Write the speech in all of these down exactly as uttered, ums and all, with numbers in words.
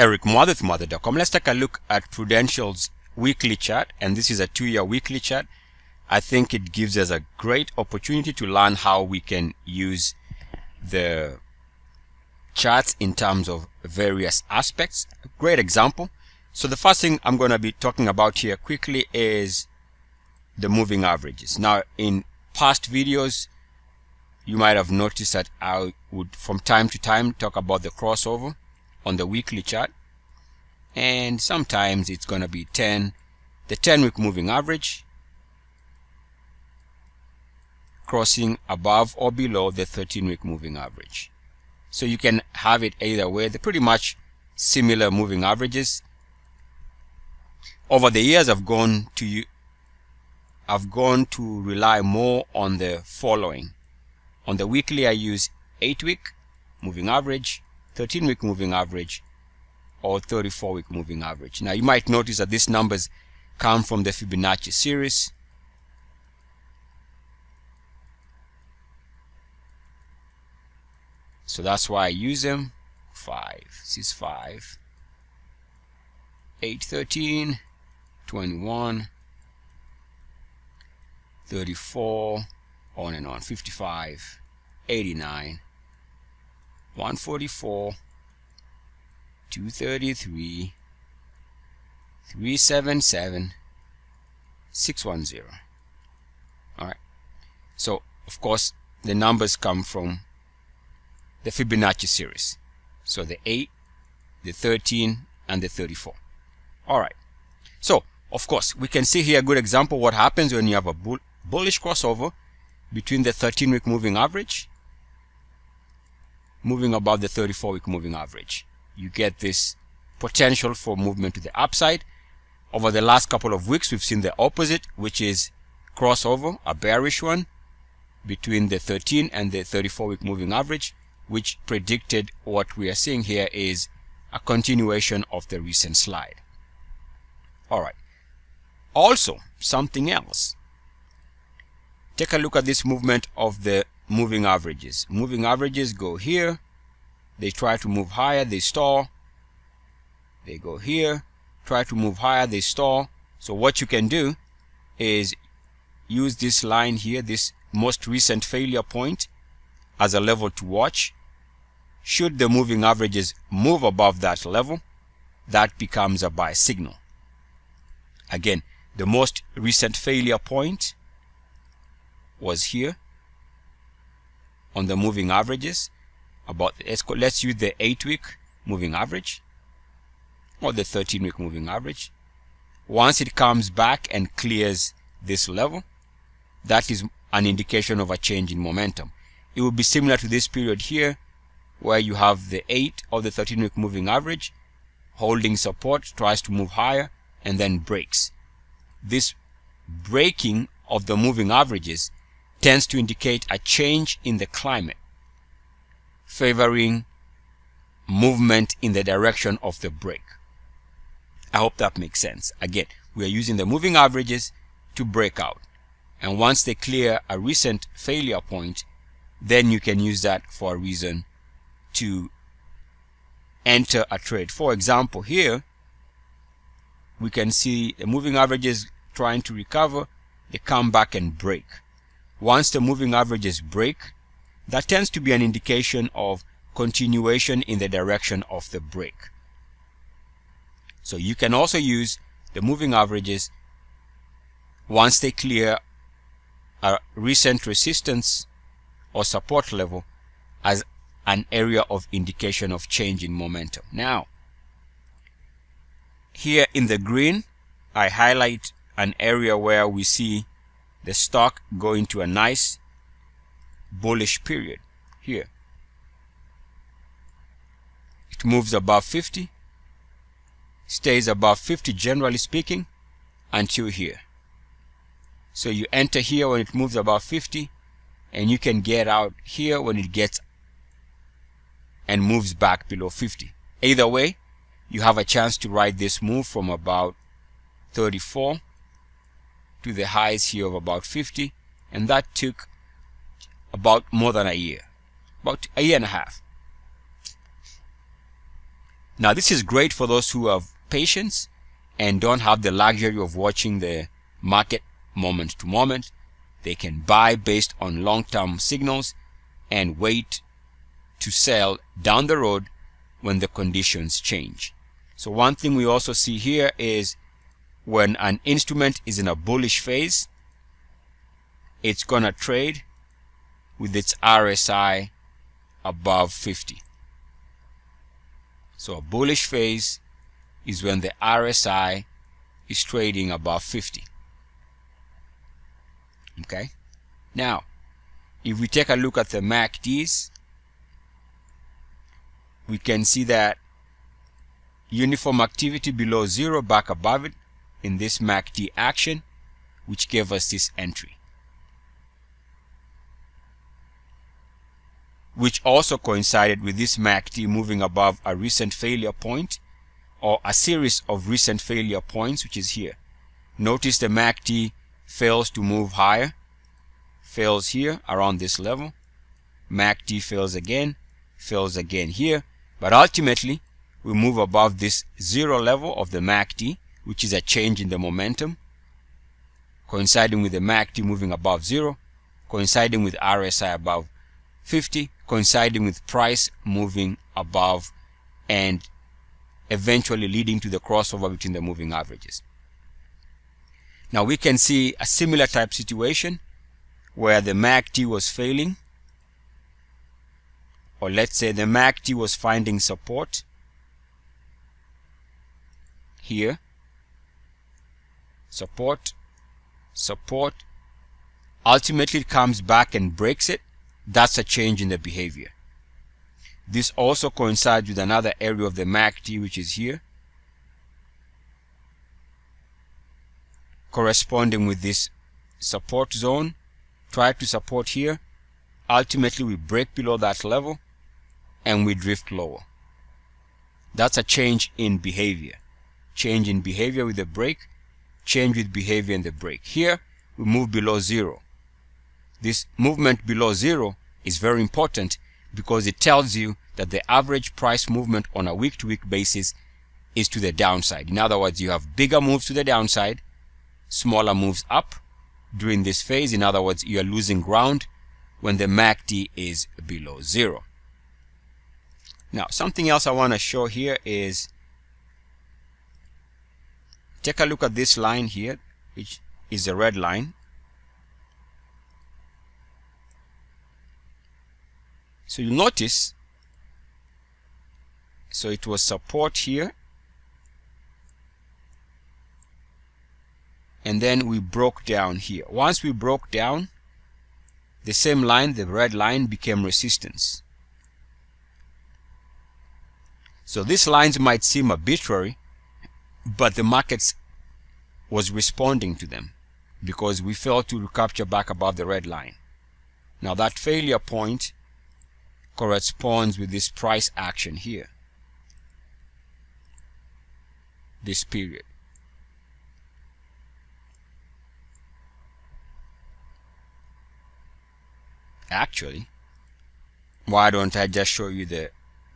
Eric Muathe with Muathe dot com. Let's take a look at Prudential's weekly chart, and this is a two-year weekly chart. I think it gives us a great opportunity to learn how we can use the charts in terms of various aspects. A great example. So the first thing I'm going to be talking about here quickly is the moving averages. Now, in past videos, you might have noticed that I would from time to time talk about the crossover on the weekly chart, and sometimes it's going to be ten, the ten week moving average crossing above or below the thirteen week moving average. So you can have it either way. They're pretty much similar moving averages. Over the years, I've gone to I've gone to rely more on the following. On the weekly, I use eight week moving average, thirteen week moving average, or thirty-four week moving average. Now, you might notice that these numbers come from the Fibonacci series. So that's why I use them. five, this is five, eight, thirteen, twenty-one, thirty-four, on and on, fifty-five, eighty-nine, one forty-four, two thirty-three, three seventy-seven, six ten. All right. So, of course, the numbers come from the Fibonacci series. So the eight, the thirteen, and the thirty-four. All right. So, of course, we can see here a good example what happens when you have a bull, bullish crossover between the thirteen week moving average moving above the thirty-four week moving average. You get this potential for movement to the upside. Over the last couple of weeks, we've seen the opposite, which is crossover, a bearish one, between the thirteen and the thirty-four week moving average, which predicted what we are seeing here is a continuation of the recent slide. All right. Also, something else. Take a look at this movement of the moving averages. Moving averages go here. They try to move higher. They stall. They go here. Try to move higher. They stall. So what you can do is use this line here, this most recent failure point, as a level to watch. Should the moving averages move above that level, that becomes a buy signal. Again, the most recent failure point was here on the moving averages. About the, let's use the eight week moving average or the thirteen week moving average. Once it comes back and clears this level, that is an indication of a change in momentum. It will be similar to this period here where you have the eight or the thirteen week moving average holding support, tries to move higher, and then breaks. This breaking of the moving averages tends to indicate a change in the climate, favoring movement in the direction of the break. I hope that makes sense. Again, we are using the moving averages to break out. And once they clear a recent failure point, then you can use that for a reason to enter a trade. For example, here, we can see the moving averages trying to recover. They come back and break. Once the moving averages break, that tends to be an indication of continuation in the direction of the break. So you can also use the moving averages once they clear a recent resistance or support level as an area of indication of change in momentum. Now, here in the green, I highlight an area where we see the stock go into a nice bullish period. Here it moves above fifty, stays above fifty generally speaking until here. So you enter here when it moves above fifty, and you can get out here when it gets and moves back below fifty. Either way, you have a chance to ride this move from about thirty-four to the highs here of about fifty, and that took about more than a year, about a year and a half. Now this is great for those who have patience and don't have the luxury of watching the market moment to moment. They can buy based on long-term signals and wait to sell down the road when the conditions change. So one thing we also see here is when an instrument is in a bullish phase, it's gonna trade with its R S I above fifty. So a bullish phase is when the R S I is trading above fifty. Okay, now if we take a look at the M A C Ds, we can see that uniform activity below zero back above it in this M A C D action, which gave us this entry, which also coincided with this M A C D moving above a recent failure point, or a series of recent failure points, which is here. Notice the M A C D fails to move higher, fails here around this level, M A C D fails again, fails again here, but ultimately we move above this zero level of the M A C D, which is a change in the momentum, coinciding with the M A C D moving above zero, coinciding with R S I above fifty, coinciding with price moving above, and eventually leading to the crossover between the moving averages. Now we can see a similar type situation where the M A C D was failing, or let's say the M A C D was finding support here, support, support, ultimately it comes back and breaks it. That's a change in the behavior. This also coincides with another area of the M A C D, which is here, corresponding with this support zone. Try to support here. Ultimately, we break below that level and we drift lower. That's a change in behavior. Change in behavior with the break, change with behavior in the break. Here, we move below zero. This movement below zero is very important because it tells you that the average price movement on a week-to-week basis is to the downside. In other words, you have bigger moves to the downside, smaller moves up during this phase. In other words, you are losing ground when the M A C D is below zero. Now, something else I want to show here is, take a look at this line here, which is the red line. So you notice, so it was support here, and then we broke down here. Once we broke down, the same line, the red line, became resistance. So these lines might seem arbitrary, but the markets was responding to them because we failed to recapture back above the red line. Now that failure point corresponds with this price action here, this period. Actually, why don't I just show you the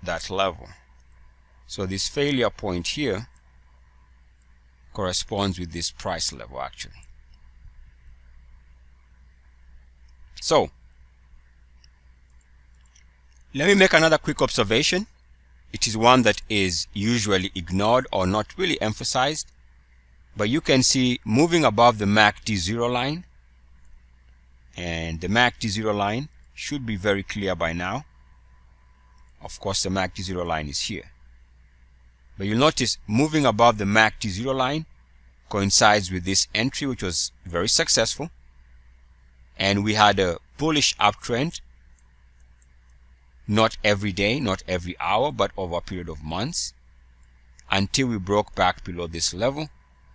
that level? So this failure point here corresponds with this price level actually. So let me make another quick observation. It is one that is usually ignored or not really emphasized, but you can see moving above the M A C D zero line, and the M A C D zero line should be very clear by now. Of course, the M A C D zero line is here, but you'll notice moving above the M A C D zero line coincides with this entry, which was very successful, and we had a bullish uptrend, not every day, not every hour, but over a period of months, until we broke back below this level,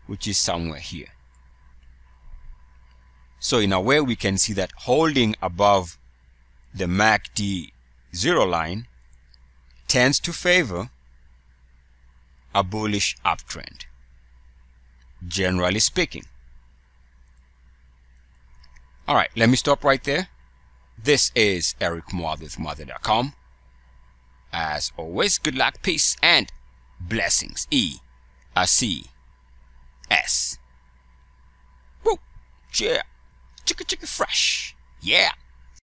which is somewhere here. So in a way, we can see that holding above the M A C D zero line tends to favor a bullish uptrend, generally speaking. All right, let me stop right there. This is Eric Muathe with Muathe dot com. As always, good luck, peace, and blessings. E, a C, S. Woo, yeah, chicka chicka fresh, yeah.